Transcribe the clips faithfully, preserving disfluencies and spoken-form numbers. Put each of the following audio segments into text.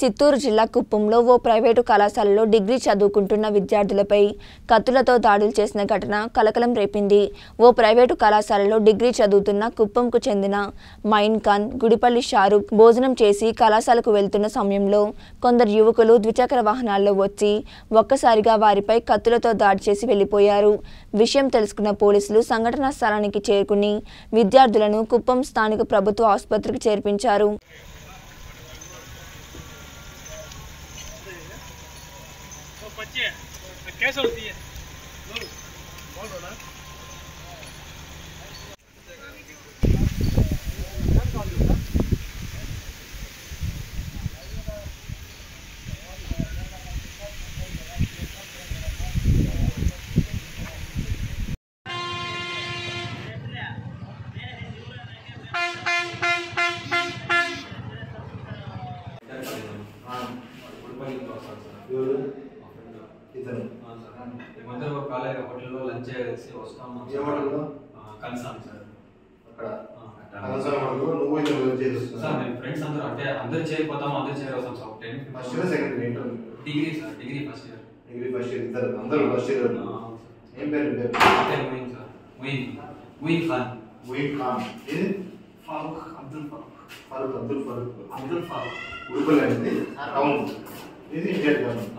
చిత్తూరు జిల్లా కుప్పంలో ఓ ప్రైవేటు కళాశాలలో డిగ్రీ చదువుకుంటున్న విద్యార్థులపై కత్తులతో దాడులు చేసిన ఘటన కలకలం రేపింది. ఓ ప్రైవేటు కళాశాలలో డిగ్రీ చదువుతున్న కుప్పంకు చెందిన మైన్ ఖాన్, గుడిపల్లి షారూక్ భోజనం చేసి కళాశాలకు వెళ్తున్న సమయంలో కొందరు యువకులు ద్విచక్ర వాహనాల్లో వచ్చి ఒక్కసారిగా వారిపై కత్తులతో దాడి చేసి వెళ్లిపోయారు. విషయం తెలుసుకున్న పోలీసులు సంఘటనా స్థలానికి చేరుకుని విద్యార్థులను కుప్పం స్థానిక ప్రభుత్వ ఆసుపత్రికి చేర్పించారు. बच्चे कैसे होती है बोलो ना इधर हां सर हम मतलब काले होटल में लंच చేసి వస్తాం ఏమంటారు కన్సన్ సర్ అక్కడ కన్సన్ వరకు నువ్వు ఇదర్ చేస్తావు సర్ నేను ఫ్రెండ్స్ అందరూ అంటే అందరూ చేయిపోతాం అందరూ చేరొస్తాం sir tenth first year second year degree sir degree first year degree first year ఇదర్ అందరూ ఫస్ట్ ఇయర్ ఏం పేరు పేరు అంటే ముయిన్ సర్ ముయిన్ ముయిన్ ఖాన్ ముయిన్ ఖాన్ ఇది ఫారూక్ అబ్దుల్ ఫారూక్ ఫారూక్ అబ్దుల్ ఫారూక్ అబ్దుల్ ఫారూక్ ఉల్బలండి టౌన్ ఇది ఇండియన్ గవర్నమెంట్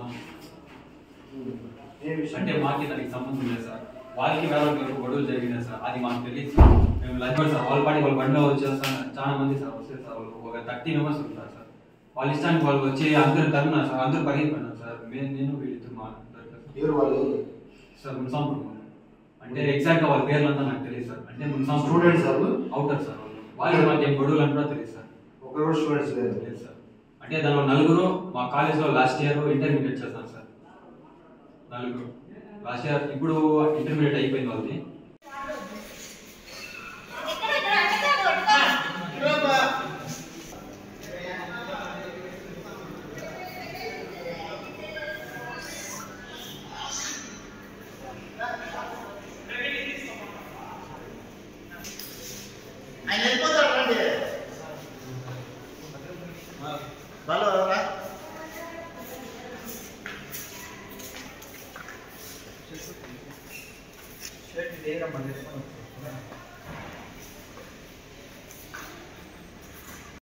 అంటే మాకి దానికి సంబంధం లేదు సార్. వాళ్ళకి వేరే గొడవలు జరిగినాయి సార్, అది మాకు తెలియదు సార్. మేము లంచ్ సార్ వాళ్ళ పాటి వాళ్ళ బండిలో వచ్చారు సార్. చాలా మంది సార్ వస్తారు సార్, ఒక థర్టీ మెంబర్స్ ఉంటారు సార్. వాళ్ళ ఇష్టానికి వాళ్ళు వచ్చి అందరూ తరున్నారు సార్, అందరూ పరిగెత్తున్నారు సార్. మేము నేను వీళ్ళతో మాట్లాడుతున్నాను సార్. మున్సాంపురం అంటే ఎగ్జాక్ట్గా వాళ్ళ పేర్లంతా నాకు తెలియదు సార్. అంటే మున్సాంపురం స్టూడెంట్స్ సార్ అవుతారు సార్. వాళ్ళు మాకు ఏం గొడవలు అంటారో తెలియదు సార్. ఒకరోజు స్టూడెంట్స్ లేదు సార్. అంటే దానిలో నలుగురు మా కాలేజ్లో లాస్ట్ ఇయర్ ఇంటర్మీడియట్ చేస్తాను సార్. నలుగురు లాస్ట్ ఇయర్ ఇప్పుడు ఇంటర్మీడియట్ అయిపోయింది వాళ్ళది. Thank you.